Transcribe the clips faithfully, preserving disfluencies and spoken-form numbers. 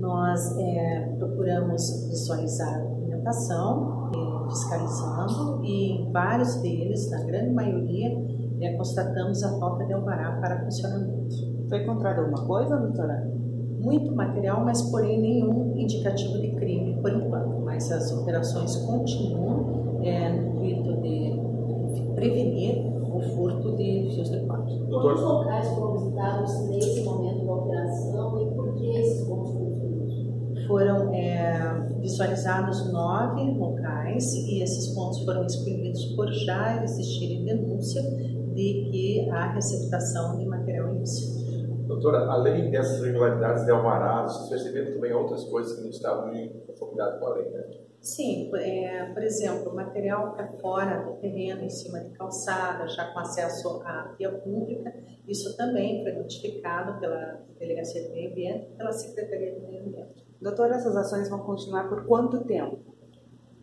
Nós é, procuramos visualizar a documentação, fiscalizando, e em vários deles, na grande maioria, é, constatamos a falta de alvará para funcionamento. Foi encontrada alguma coisa, doutora? Muito material, mas porém nenhum indicativo de crime por enquanto. Mas as operações continuam é, no intuito de prevenir o furto de fios de cobre. Quantos locais foram visitados nesse momento da operação e por que esses pontos conflitos? Foram é, visualizados nove locais e esses pontos foram exprimidos por já existirem denúncia de que há receptação de material ilícito. Doutora, além dessas irregularidades de alvará, vocês perceberam também outras coisas que não estavam em conformidade com a lei, né? Sim, é, por exemplo, material para fora do terreno, em cima de calçada, já com acesso à via pública, isso também foi notificado pela Delegacia de Meio Ambiente e pela Secretaria de Meio Ambiente. Doutora, essas ações vão continuar por quanto tempo?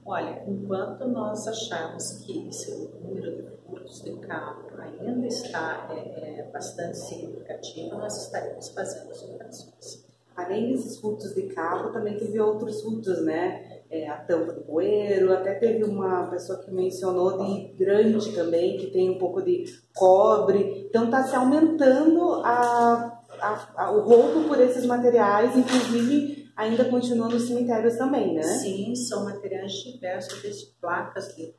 Olha, enquanto nós acharmos que esse número de furtos de carro ainda está é, é, bastante significativo, nós estaremos fazendo as operações. Além desses furtos de carro, também teve outros furtos, né? É, a tampa do bueiro, até teve uma pessoa que mencionou de hidrante também, que tem um pouco de cobre. Então está se aumentando a, a, a, o roubo por esses materiais, inclusive ainda continua nos cemitérios também, né? Sim, são materiais diversos, desde placas de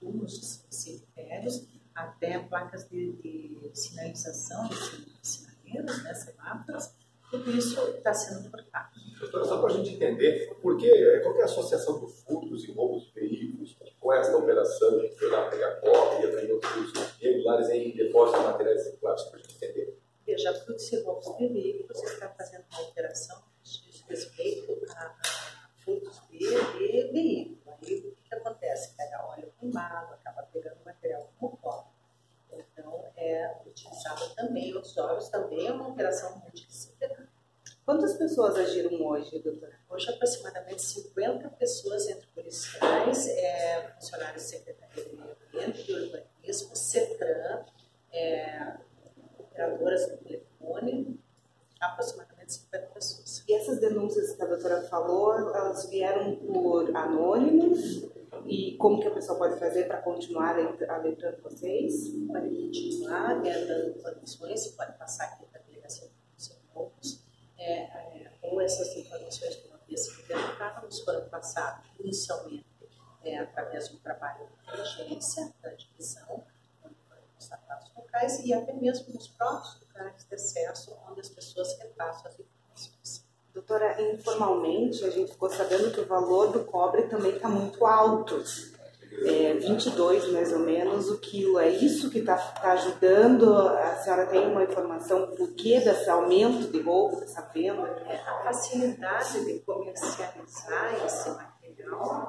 túmulos de cemitérios, até placas de, de sinalização, de sinaleiros, né, semáforos, tudo isso está sendo cortado. Doutora, só para a gente entender, por que, qual que é a associação dos furtos e roubos de veículos com esta operação de pegar pegar cópia, pegar outros irregulares em depósitos de materiais irregulares, para a gente entender? Veja, tudo esse roubos de veículos está fazendo uma operação de respeito a furtos de, de veículos. Aí o que acontece? Pega óleo queimado, acaba pegando material como cobre. Então, é utilizado também, outros óleos também, é uma operação multidisciplinar. Quantas pessoas agiram hoje, doutora? Hoje, aproximadamente cinquenta pessoas, entre policiais, é, funcionários da Secretaria de Meio Ambiente, de Urbanismo, CETRAN, é, operadoras de telefone, aproximadamente cinquenta pessoas. E essas denúncias que a doutora falou, elas vieram por anônimos? E como que a pessoa pode fazer para continuar alertando vocês? Pode continuar alertando informações, pode passar aqui para a delegacia dos corpos, é, é, ou essas informações que não havia sido nos foram passadas inicialmente é, através de um trabalho de inteligência, da divisão, onde foram constatados locais e até mesmo nos próprios lugares de acesso, onde as pessoas repassam as informações. Doutora, informalmente a gente ficou sabendo que o valor do cobre também está muito alto, é, vinte e dois mais ou menos o quilo, é isso que está tá ajudando? A senhora tem uma informação do que desse aumento de roubo, dessa venda? É, a facilidade de comercializar esse material